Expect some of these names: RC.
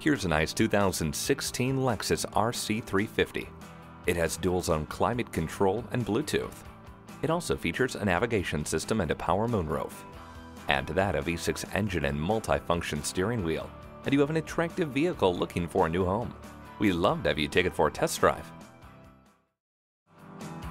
Here's a nice 2016 Lexus RC 350. It has dual zone climate control and Bluetooth. It also features a navigation system and a power moonroof. Add to that a V6 engine and multi-function steering wheel, and you have an attractive vehicle looking for a new home. We'd love to have you take it for a test drive.